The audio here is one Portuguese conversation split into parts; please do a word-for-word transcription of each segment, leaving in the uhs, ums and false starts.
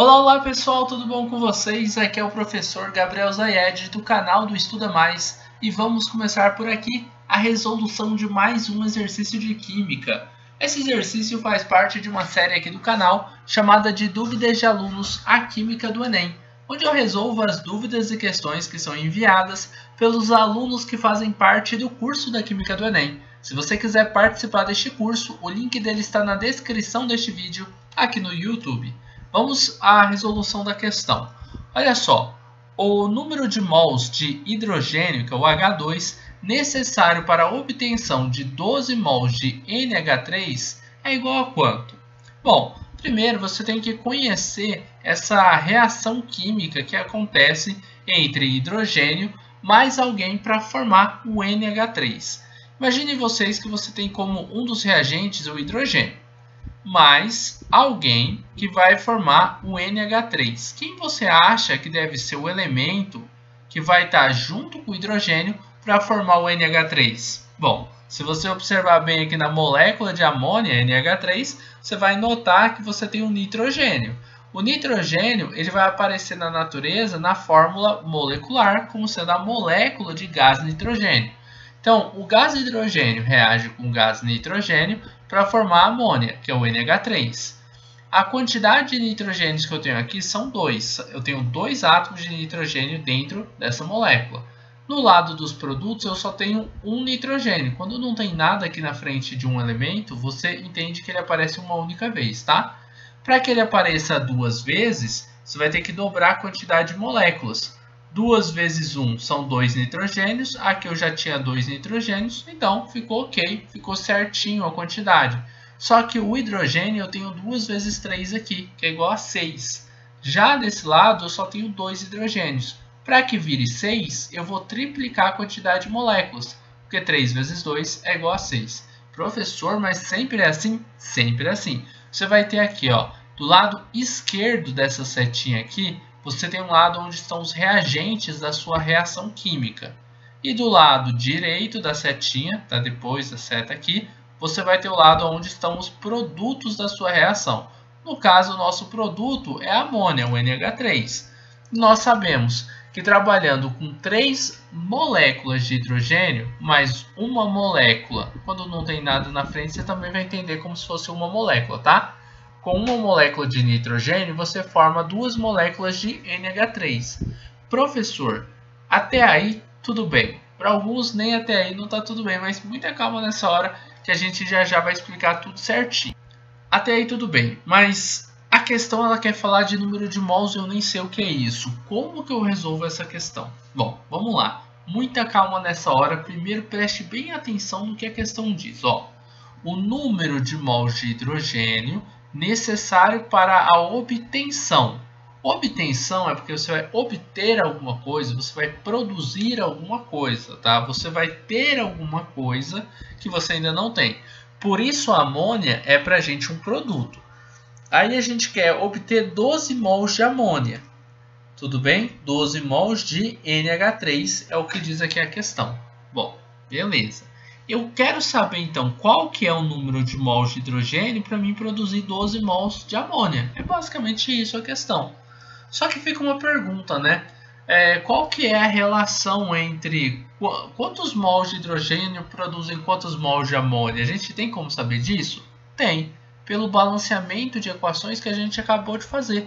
Olá, olá pessoal, tudo bom com vocês? Aqui é o professor Gabriel Zayed do canal do Estuda Mais e vamos começar por aqui a resolução de mais um exercício de Química. Esse exercício faz parte de uma série aqui do canal chamada de Dúvidas de Alunos à Química do Enem, onde eu resolvo as dúvidas e questões que são enviadas pelos alunos que fazem parte do curso da Química do Enem. Se você quiser participar deste curso, o link dele está na descrição deste vídeo aqui no YouTube. Vamos à resolução da questão. Olha só, o número de mols de hidrogênio, que é o H dois, necessário para a obtenção de doze mols de N H três é igual a quanto? Bom, primeiro você tem que conhecer essa reação química que acontece entre hidrogênio mais alguém para formar o N H três. Imagine vocês que você tem como um dos reagentes o hidrogênio, mais alguém que vai formar o N H três. Quem você acha que deve ser o elemento que vai estar junto com o hidrogênio para formar o N H três? Bom, se você observar bem aqui na molécula de amônia, N H três, você vai notar que você tem um nitrogênio. O nitrogênio ele vai aparecer na natureza na fórmula molecular como sendo a molécula de gás nitrogênio. Então, o gás hidrogênio reage com o gás nitrogênio para formar a amônia, que é o N H três. A quantidade de nitrogênios que eu tenho aqui são dois. Eu tenho dois átomos de nitrogênio dentro dessa molécula. No lado dos produtos, eu só tenho um nitrogênio. Quando não tem nada aqui na frente de um elemento, você entende que ele aparece uma única vez, tá? Para que ele apareça duas vezes, você vai ter que dobrar a quantidade de moléculas. dois vezes um são dois nitrogênios, aqui eu já tinha dois nitrogênios, então ficou ok, ficou certinho a quantidade. Só que o hidrogênio eu tenho duas vezes três aqui, que é igual a seis. Já desse lado eu só tenho dois hidrogênios. Para que vire seis, eu vou triplicar a quantidade de moléculas, porque três vezes dois é igual a seis. Professor, mas sempre é assim? Sempre é assim. Você vai ter aqui, ó, do lado esquerdo dessa setinha aqui, você tem um lado onde estão os reagentes da sua reação química. E do lado direito da setinha, tá, depois da seta aqui, você vai ter o lado onde estão os produtos da sua reação. No caso, o nosso produto é a amônia, o N H três. Nós sabemos que trabalhando com três moléculas de hidrogênio, mais uma molécula, quando não tem nada na frente, você também vai entender como se fosse uma molécula, tá? Com uma molécula de nitrogênio, você forma duas moléculas de N H três. Professor, até aí tudo bem. Para alguns nem até aí não está tudo bem, mas muita calma nessa hora que a gente já já vai explicar tudo certinho. Até aí tudo bem, mas a questão ela quer falar de número de mols e eu nem sei o que é isso. Como que eu resolvo essa questão? Bom, vamos lá. Muita calma nessa hora. Primeiro preste bem atenção no que a questão diz. Ó, o número de mols de hidrogênio necessário para a obtenção. Obtenção é porque você vai obter alguma coisa, você vai produzir alguma coisa, tá? Você vai ter alguma coisa que você ainda não tem. Por isso a amônia é para a gente um produto. Aí a gente quer obter doze mols de amônia. Tudo bem? doze mols de N H três é o que diz aqui a questão. Bom, beleza. Eu quero saber, então, qual que é o número de mols de hidrogênio para mim produzir doze mols de amônia. É basicamente isso a questão. Só que fica uma pergunta, né? É, qual que é a relação entre qu quantos mols de hidrogênio produzem quantos mols de amônia? A gente tem como saber disso? Tem, pelo balanceamento de equações que a gente acabou de fazer.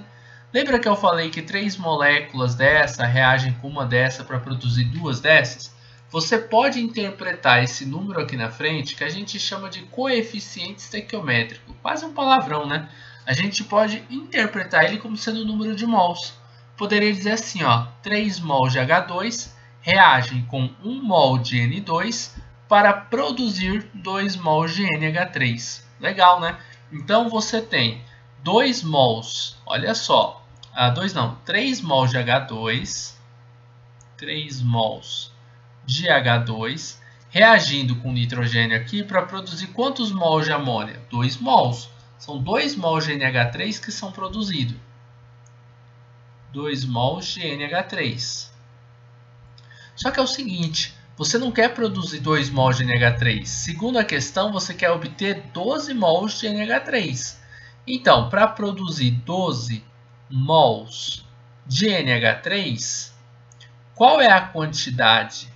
Lembra que eu falei que três moléculas dessa reagem com uma dessa para produzir duas dessas? Você pode interpretar esse número aqui na frente que a gente chama de coeficiente estequiométrico. Quase um palavrão, né? A gente pode interpretar ele como sendo o número de mols. Poderia dizer assim, ó, três mols de H dois reagem com um mol de N dois para produzir dois mols de N H três. Legal, né? Então você tem dois mols, olha só, ah, dois não, três mols de H dois, três mols de H dois, reagindo com nitrogênio aqui para produzir quantos mols de amônia? dois mols. São dois mols de N H três que são produzidos. dois mols de N H três. Só que é o seguinte, você não quer produzir dois mols de N H três. Segundo a questão, você quer obter doze mols de N H três. Então, para produzir doze mols de N H três, qual é a quantidade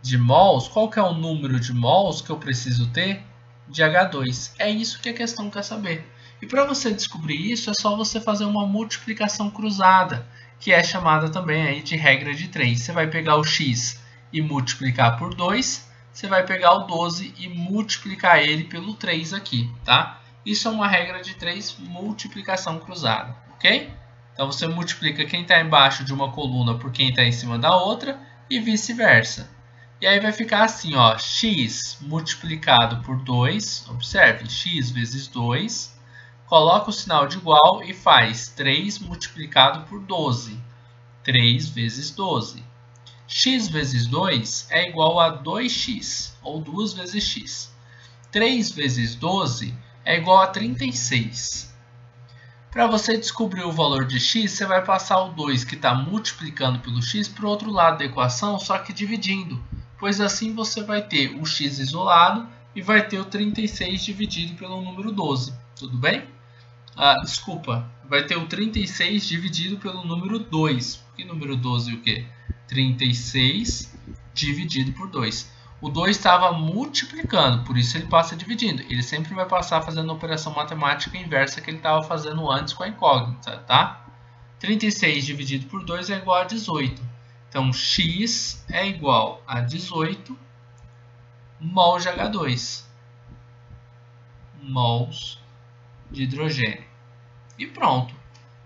de mols, qual que é o número de mols que eu preciso ter de H dois? É isso que a questão quer saber. E para você descobrir isso, é só você fazer uma multiplicação cruzada, que é chamada também aí de regra de três. Você vai pegar o x e multiplicar por dois, você vai pegar o doze e multiplicar ele pelo três aqui, tá? Isso é uma regra de três, multiplicação cruzada, ok? Então você multiplica quem está embaixo de uma coluna por quem está em cima da outra e vice-versa. E aí vai ficar assim, ó, x multiplicado por dois, observe, x vezes dois, coloca o sinal de igual e faz três multiplicado por doze, três vezes doze. X vezes dois é igual a dois x, ou duas vezes x. três vezes doze é igual a trinta e seis. Para você descobrir o valor de x, você vai passar o dois que está multiplicando pelo x para o outro lado da equação, só que dividindo, pois assim você vai ter o x isolado e vai ter o trinta e seis dividido pelo número doze, tudo bem? Ah, desculpa, vai ter o trinta e seis dividido pelo número dois, porque número doze é o quê? trinta e seis dividido por dois. O dois estava multiplicando, por isso ele passa dividindo. Ele sempre vai passar fazendo a operação matemática inversa que ele estava fazendo antes com a incógnita, tá? trinta e seis dividido por dois é igual a dezoito. Então, x é igual a dezoito mols de H dois. Mols de hidrogênio. E pronto.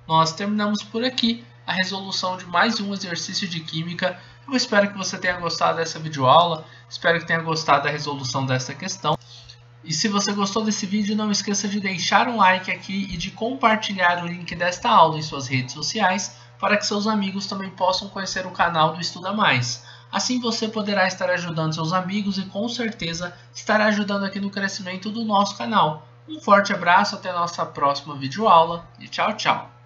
Nós terminamos por aqui a resolução de mais um exercício de química. Eu espero que você tenha gostado dessa videoaula, espero que tenha gostado da resolução dessa questão. E se você gostou desse vídeo, não esqueça de deixar um like aqui e de compartilhar o link desta aula em suas redes sociais, para que seus amigos também possam conhecer o canal do Estuda Mais. Assim você poderá estar ajudando seus amigos e com certeza estará ajudando aqui no crescimento do nosso canal. Um forte abraço, até a nossa próxima videoaula e tchau, tchau!